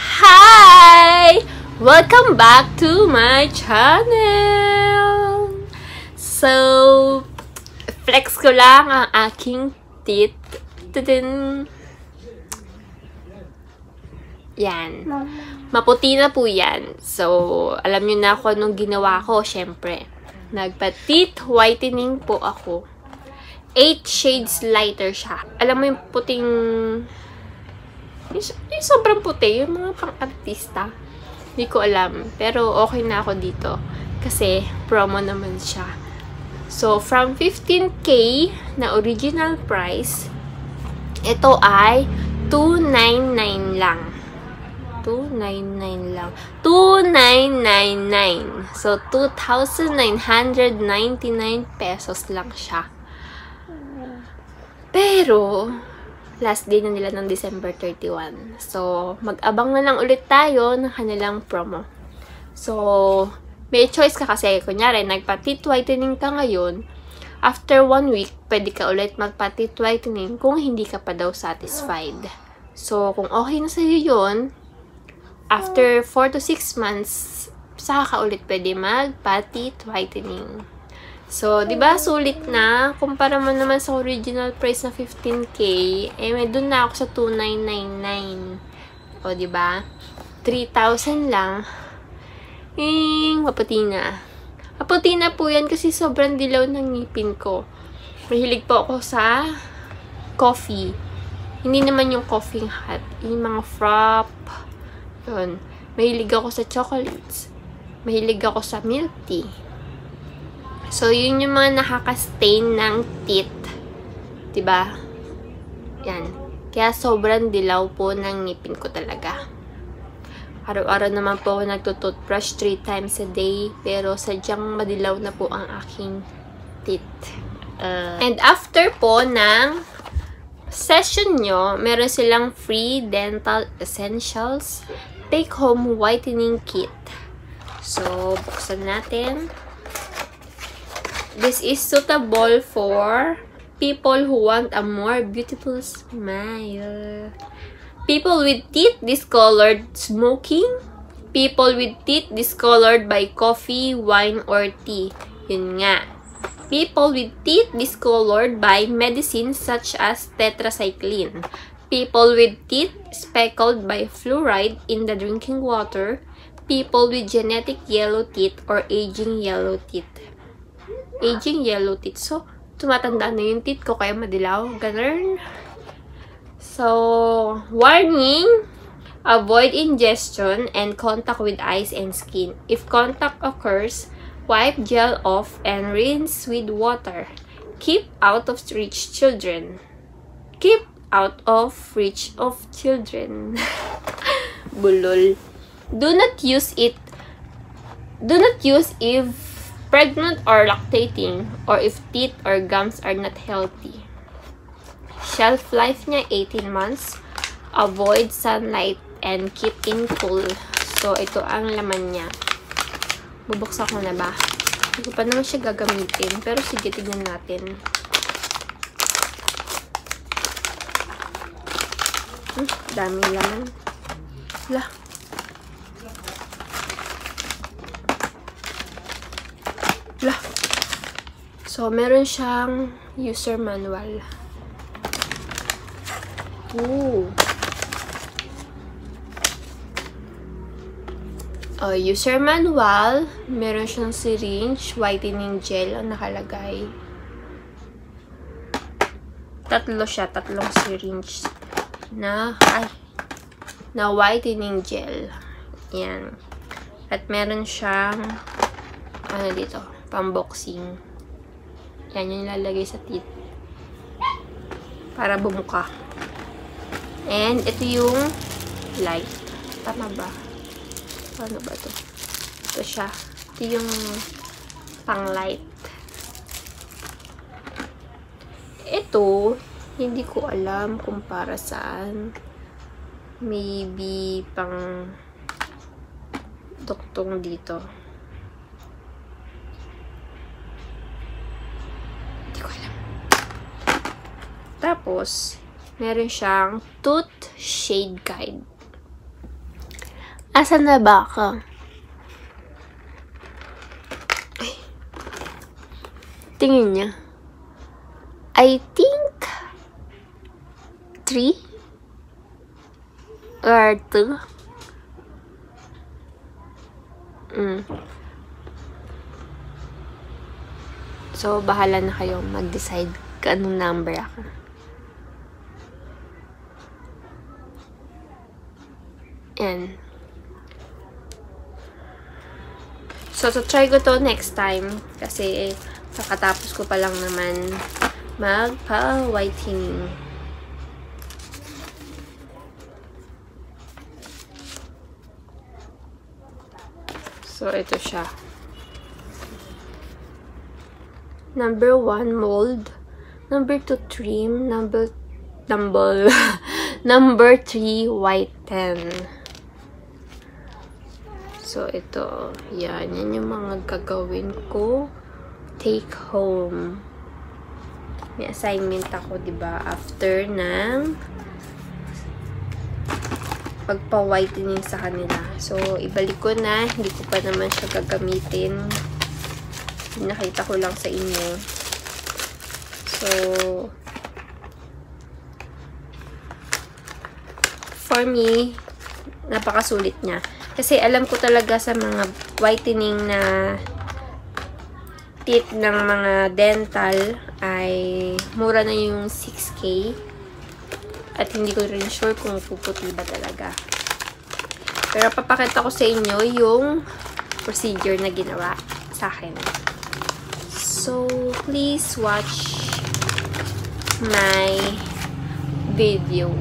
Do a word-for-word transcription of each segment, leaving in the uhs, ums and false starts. Hi! Welcome back to my channel! So, flex ko lang ang aking teeth. Tudun. Yan. Maputi na po yan. So, alam nyo na kung anong ginawa ko, syempre. Nagpa-teeth whitening po ako. eight shades lighter siya. Alam mo yung puting... Yung sobrang puti. Yung mga pang-artista. Hindi ko alam. Pero okay na ako dito. Kasi promo naman siya. So, from fifteen K na original price, ito ay two ninety-nine lang. two ninety-nine lang. two thousand nine hundred ninety-nine. So, two thousand nine hundred ninety-nine pesos lang siya. Pero, last day na nila ng December thirty-first. So, mag-abang na lang ulit tayo ng kanilang promo. So, may choice ka kasi. Kunyari, nagpa-teeth whitening ka ngayon. After one week, pwede ka ulit magpa-teeth whitening kung hindi ka pa daw satisfied. So, kung okay na sa'yo yun, after four to six months, saka ka ulit pwede mag-teeth whitening. So, di ba sulit na? Kumpara mo naman sa original price na fifteen K, eh, medun na ako sa two thousand nine hundred ninety-nine. O, di ba? three thousand lang. Eh, maputi na. Maputi na po yan kasi sobrang dilaw ng ngipin ko. Mahilig po ako sa coffee. Hindi naman yung coffee hot. Yung mga frap. Yun. Mahilig ako sa chocolates. Mahilig ako sa milk tea. So, yun yung mga nakaka-stain ng teeth. Diba? Yan. Kaya sobrang dilaw po ng ngipin ko talaga. Araw-araw naman po ako nagtutoothbrush three times a day. Pero sadyang madilaw na po ang aking teeth. Uh, and after po ng session nyo, meron silang free dental essentials take-home whitening kit. So, buksan natin. This is suitable for people who want a more beautiful smile. People with teeth discolored smoking. People with teeth discolored by coffee, wine, or tea. Yun nga. People with teeth discolored by medicines such as tetracycline. People with teeth speckled by fluoride in the drinking water. People with genetic yellow teeth or aging yellow teeth. Aging yellow teeth. So, tumatanda na yung teeth ko kaya madilaw. Ganun. So, warning! Avoid ingestion and contact with eyes and skin. If contact occurs, wipe gel off and rinse with water. Keep out of reach children. Keep out of reach of children. Bulol. Do not use it. Do not use if pregnant or lactating or if teeth or gums are not healthy. Shelf life niya eighteen months. Avoid sunlight and keep in cool. So ito ang laman niya. Bubuksan ko na ba? Hindi pa naman siya gagamitin pero sige tignan natin. Hmm, dami laman. Lah. Lah. So, meron siyang user manual. Ooh. Oh, user manual. Meron siyang syringe, whitening gel ang nakalagay. Tatlo siya. Tatlong syringe na, ay, na whitening gel. Yan. At meron siyang ano dito, pamboxing. Yan yung nilalagay sa teeth. Para bumuka. And ito yung light. Tama ba? Ano ba ito? Ito siya. Ito yung pang light. Ito, hindi ko alam kung para saan. Maybe pang duktong dito. Tapos, meron siyang tooth shade guide. Asan na ba ako? Ay. Tingin niya. I think three or two. Mm. So, bahala na kayong mag-decide kung anong number ako. Yan. So, so try ko to next time. Kasi, eh, kakatapos ko pa lang naman magpa-whitening. So, ito siya. Number one, mold. Number two, trim. Number, tumble. Number three, whiten. So, ito. Yan. Yan yung mga gagawin ko. Take home. May assignment ako, diba? After ng pagpa-whitening sa kanila. So, ibalik ko na. Hindi ko pa naman siya gagamitin. Nakita ko lang sa inyo. So, for me, napakasulit niya. Kasi alam ko talaga sa mga whitening na teeth ng mga dental ay mura na yung six K. At hindi ko rin sure kung puputi ba talaga. Pero papakita ko sa inyo yung procedure na ginawa sa akin. So, please watch my video.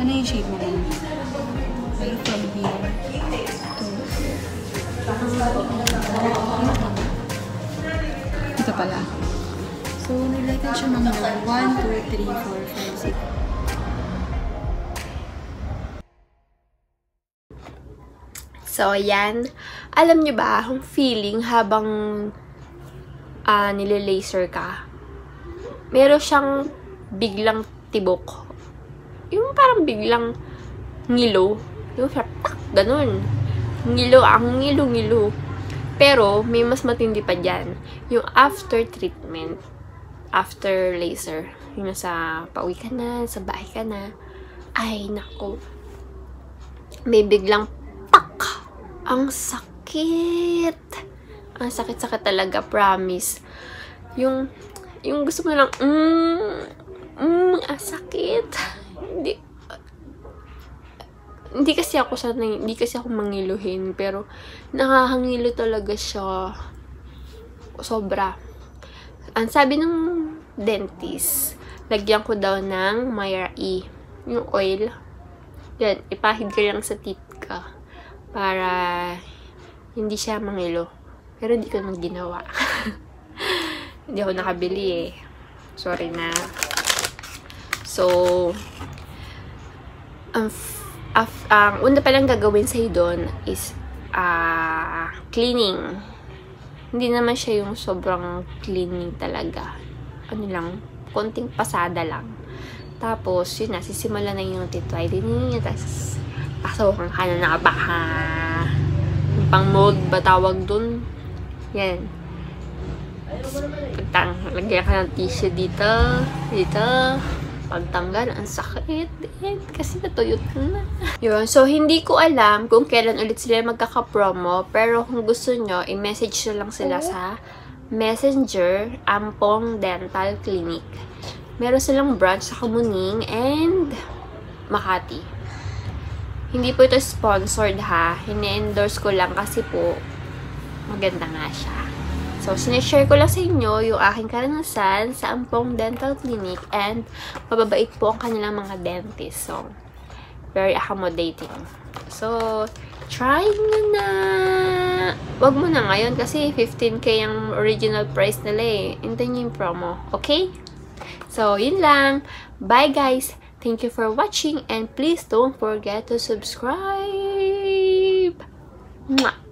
Ano yung shape mo na yun? Pero from here to... Ito pala. So, nilighten siya ng one, two, three, four, five, six. So, ayan. Alam nyo ba ang feeling habang uh, nililaser ka? Meron siyang biglang tibok. Yung parang biglang ngilo. Yung parang tak, ganun. Ngilo, ang ngilo-ngilo. Pero, may mas matindi pa dyan. Yung after treatment. After laser. Yung nasa pauwi ka na, sa bahay ka na. Ay, naku. May biglang tak! Ang sakit! Ang sakit-sakit talaga, promise. Yung, yung gusto mo lang, mmm, Mm, ang sakit. Hindi, uh, hindi kasi ako sana, hindi kasi ako mangiluhin, pero nakahangilo talaga siya. Sobra. Ang sabi ng dentist, lagyan ko daw ng Myrae E. Yung oil. Yan, ipahid ka lang sa teeth ka para hindi siya mangilo. Pero hindi ko nang ginawa. Hindi ako nakabili eh. Sorry na. So, ang, ang una palang gagawin sa'yo doon is uh, cleaning. Hindi naman siya yung sobrang cleaning talaga. Ano lang, konting pasada lang. Tapos, yun na, sisimula na yung teeth whitening. Tapos, pasokan ka na na baka pang mold ba tawag doon? Yan. Tang, lagyan ka ng tissue dito, dito. Pagtanggal, ang sakit. And, kasi natuyot na. Yun. So, hindi ko alam kung kailan ulit sila magkakapromo. Pero kung gusto nyo, i-message nyo lang sila sa Messenger, Ampong Dental Clinic. Meron silang branch sa Kamuning and Makati. Hindi po ito sponsored ha. Hine-endorse ko lang kasi po maganda nga siya. So, sinishare ko lang sa inyo yung aking karanasan sa Ampong Dental Clinic and mababait po ang kanilang mga dentist. So, very accommodating. So, try nyo na! Wag mo na ngayon kasi fifteen K ang original price nila eh. Hintayin nyo yung promo. Okay? So, yun lang. Bye guys! Thank you for watching and please don't forget to subscribe! Mwah!